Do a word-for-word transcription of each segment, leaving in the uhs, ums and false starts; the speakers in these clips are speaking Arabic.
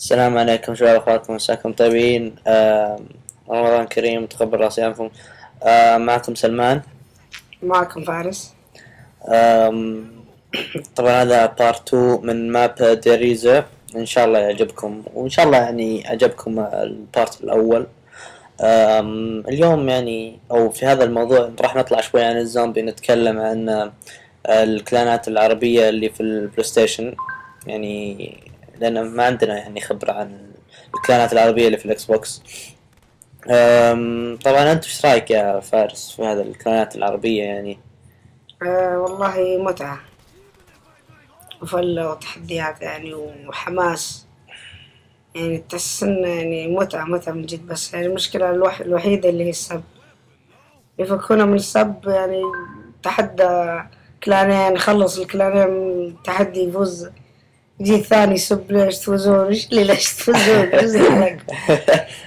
السلام عليكم شباب اخواتكم، مساكم طيبين. آه، رمضان كريم، تقبل صيامكم. آه، معكم سلمان، معكم فارس. آه، طبعا هذا بارت اثنين من ماب ديريزو، ان شاء الله يعجبكم، وان شاء الله يعني عجبكم البارت الاول. آه، اليوم يعني او في هذا الموضوع راح نطلع شوي عن الزومبي، نتكلم عن الكلانات العربية اللي في البلايستيشن، يعني لأن ما عندنا يعني خبرة عن الكلانات العربية اللي في الإكس بوكس. طبعا أنت وش رأيك يا فارس في هذا الكلانات العربية؟ يعني أه والله متعة وفلة وتحديات يعني وحماس، يعني تحس إنه يعني متعة متعة من جد، بس يعني المشكلة الوح الوحيدة اللي هي السب، يفكونا من السب، يعني تحدى كلانين، خلص الكلانين تحدي يفوز، يجي الثاني يسب ليش تفوزون، ايش اللي ليش تفوزون،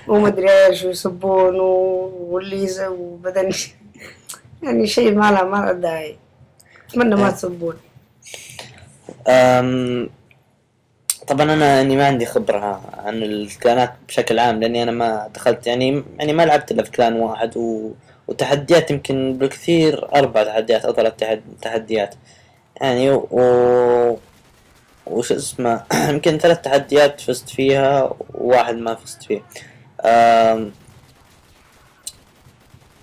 وما ادري ايش، ويسبون واللي وبعدين يعني شيء ما له ما له داعي، اتمنى ما تسبون. امم طبعا انا اني ما عندي خبره عن الكلانات بشكل عام، لاني انا ما دخلت يعني يعني ما لعبت الا في كلان واحد، و... وتحديات يمكن بالكثير اربع تحديات او ثلاث تحديات يعني، و وش اسمه يمكن ثلاث تحديات فزت فيها وواحد ما فزت فيه. أم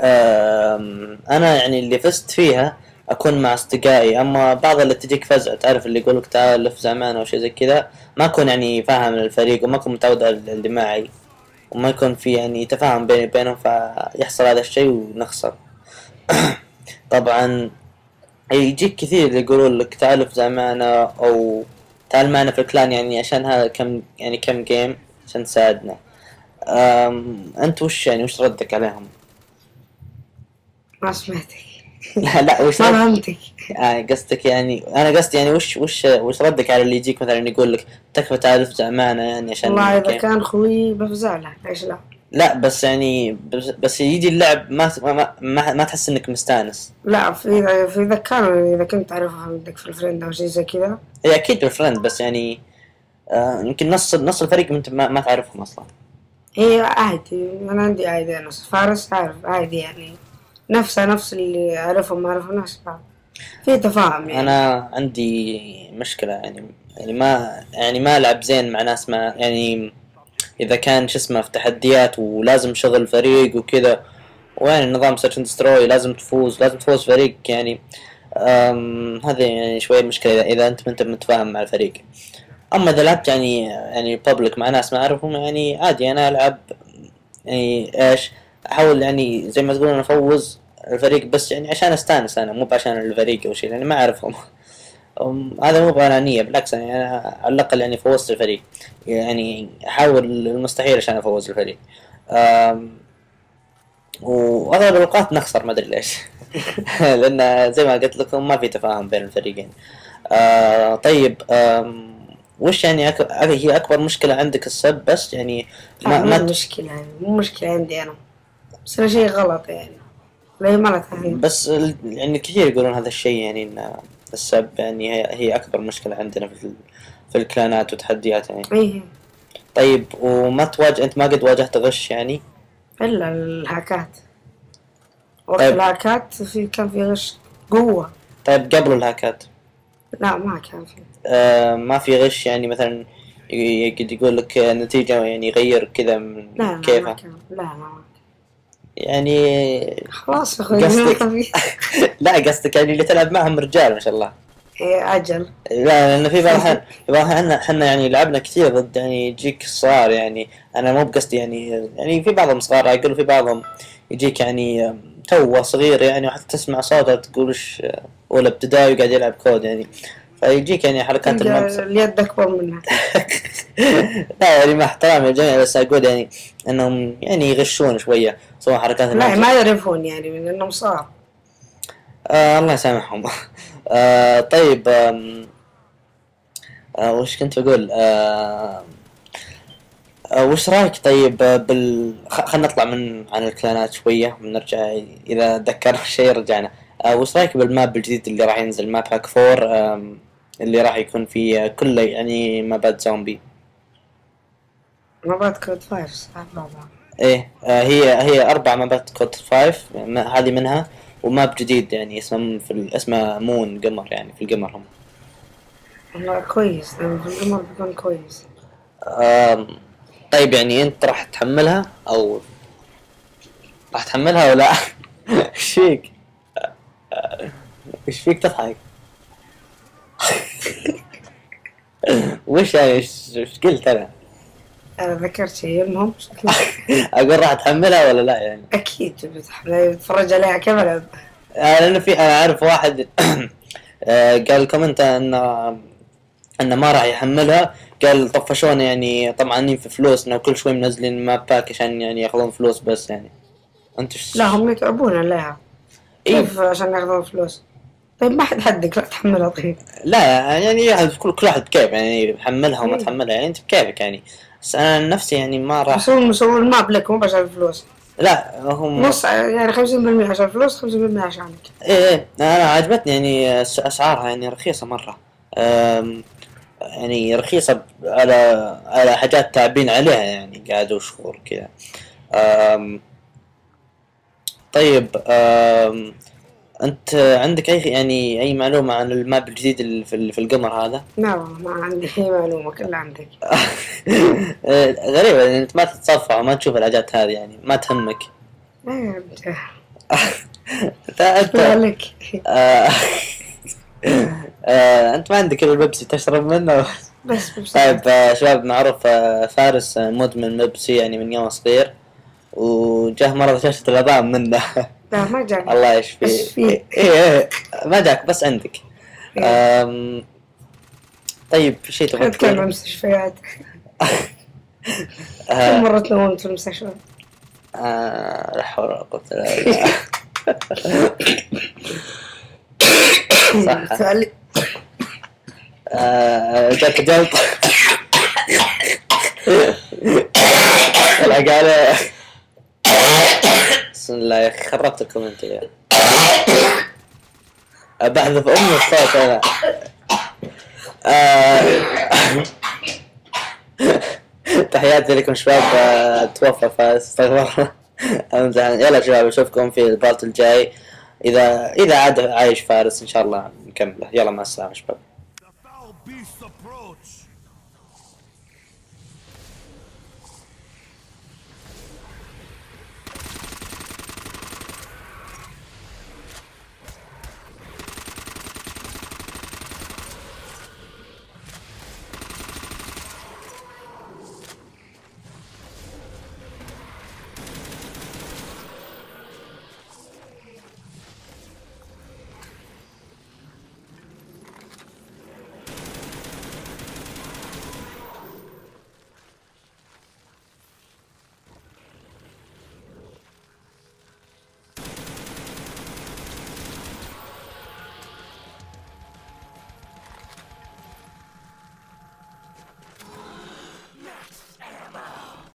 أم انا يعني اللي فزت فيها اكون مع اصدقائي، اما بعض اللي تجيك فزعة تعرف اللي يقولك تعال افزع معنا او شيء زي كذا، ما اكون يعني فاهم الفريق وما اكون متعود على اللي معي، وما يكون في يعني تفاهم بيني وبينهم، فيحصل هذا الشيء ونخسر. طبعا يجيك كثير اللي يقولون لك تعال افزع معنا او تعال معنا في الكلان، يعني عشان هذا كم يعني كم جيم عشان تساعدنا. انت وش يعني وش ردك عليهم؟ ما سمعتك. لا لا وش ما فهمتك. آه قصدك يعني انا قصدي يعني وش وش وش ردك على اللي يجيك مثلا يقول لك تكفى تعال افزع معنا، يعني عشان والله اذا كان خوي بفزع له، ليش لا؟ لا بس يعني بس, بس يجي اللعب ما ما ما, ما تحس انك مستانس. لا في في اذا كان اذا كنت تعرف عندك في الفريند او شيء زي كذا. اي اكيد الفريند، بس يعني آه يمكن نص نص الفريق انت ما, ما تعرفهم اصلا. اي عادي، انا عندي عادي، انا فارس عارف عادي، يعني نفسه نفس اللي اعرفهم ما اعرفهم نفس بعض، في تفاهم يعني. انا عندي مشكله يعني يعني ما يعني ما العب زين مع ناس ما يعني إذا كان شو اسمه في تحديات ولازم شغل فريق وكذا، وين نظام سيرش اند دستروي لازم تفوز لازم تفوز فريق، يعني هذا يعني شوية مشكلة إذا أنت ما أنت متفاهم مع الفريق. أما إذا لعبت يعني يعني بابليك مع ناس ما أعرفهم، يعني عادي أنا ألعب يعني إيش أحاول يعني زي ما تقولون أفوز الفريق، بس يعني عشان أستانس أنا، مو عشان الفريق أو شيء، لأني ما أعرفهم. هذا مو بأنانية، بالعكس يعني أنا على الأقل يعني فوزت الفريق، يعني أحاول المستحيل عشان أفوز الفريق. وأغلب الأوقات نخسر ما أدري ليش، لأن زي ما قلت لكم ما في تفاهم بين الفريقين. أم طيب أم وش يعني أك... هي أكبر مشكلة عندك السب بس يعني؟ ما ما مشكلة يعني، مو مشكلة عندي أنا، بس أنا شيء غلط يعني، لا ما بس ال... يعني كثير يقولون هذا الشيء، يعني إن السب يعني هي هي أكبر مشكلة عندنا في في الكلانات وتحديات يعني. إيه. طيب وما تواجه أنت ما قد واجهت غش يعني؟ إلا الهاكات. وقت طيب. الهاكات في كان في غش قوة. طيب قبل الهاكات؟ لا ما كان في. آه ما في غش يعني مثلا يقد يقول لك نتيجة يعني يغير كذا من لا كيفها؟ ما كان. لا ما كان. يعني خلاص اخوي قصدك. لا قصدك يعني اللي تلعب معهم رجال ما شاء الله. ايه اجل. لا لانه في بعض احنا احنا يعني لعبنا كثير ضد يعني يجيك صغار، يعني انا مو بقصدي يعني يعني في بعضهم صغار يقولوا، في بعضهم يجيك يعني توه صغير يعني، وحتى تسمع صوته تقول ايش اولى ابتدائي وقاعد يلعب كود يعني، فيجيك يعني حركات الممسك اليد اكبر منها. لا يعني مع احترامي الجميع، بس اقول يعني انهم يعني يغشون شويه، سواء حركات الممسك لا ما يعرفون يعني من انهم صار. آه الله يسامحهم. آه طيب آم آه وش كنت بقول؟ آه آه وش رايك طيب بال خلينا نطلع من عن الكلانات شويه ونرجع اذا تذكرنا شيء رجعنا. آه وش رايك بالماب الجديد اللي راح ينزل، ماب هاك فور، اللي راح يكون فيه كله يعني مابات زومبي؟ مبات كود فايفز ايه آه هي هي اربع مابات كود فايف هذه منها، وماب جديد يعني اسمه في اسمه مون قمر، يعني في القمر هم. والله كويس، في القمر بيكون كويس. آه طيب يعني انت راح تحملها او راح تحملها ولا ايش فيك؟ ايش فيك تضحك؟ وش ايش قلت انا؟ انا ذكرت شيء المهم اقول راح تحملها ولا لا يعني؟ اكيد بتحملها بتفرج عليها كم العب. لانه في انا اعرف واحد قال كومنت انه انه ما راح يحملها، قال طفشونا يعني طمعانين في فلوسنا وكل شوي منزلين ماب باك عشان يعني ياخذون فلوس بس يعني. انت لا هم يتعبون عليها كيف عشان ياخذون فلوس؟ طيب ما حد حدك لا تحملها طيب. لا يعني كل واحد بكيف يعني تحملها وما تحملها يعني انت بكيفك يعني. بس انا نفسي يعني ما راح مسوي مسوي الماب لك مو بس عشان الفلوس. لا هم نص يعني خمسين بالمية عشان الفلوس خمسين بالمية عشانك. ايه ايه انا عجبتني يعني اسعارها يعني رخيصه مره، يعني رخيصه على على حاجات تعبين عليها يعني قعدوا شهور كذا. طيب أم انت عندك اي يعني اي معلومه عن الماب الجديد اللي في القمر هذا؟ لا ما عندي اي معلومه كلها عندك. غريبه يعني انت ما تتصفح وما تشوف الحاجات هذه يعني ما تهمك. ايه انت مالك؟ انت ما عندك الا البيبسي تشرب منه بس. بيبسي طيب شباب معروف فارس مدمن بيبسي يعني من يوم صغير، وجاه مرض شاشة الأمام منه. لا ما جاك. الله يشفيه. إيه إيه ما جاك بس عندك. أمم طيب شيء تبغى تتكلم عن المستشفيات. كم مرة تنومت في المستشفى؟ آه لا حول ولا قوة إلا بالله. صح. آه جاك جلطة. طلع قاله بسم الله خربت الكومنت يا بحذف امي الصوت انا. تحياتي لكم شباب، توفى فارس استغفر الله. يلا شباب اشوفكم في البارت الجاي اذا اذا عاد عايش فارس ان شاء الله نكمله. يلا مع السلامه شباب.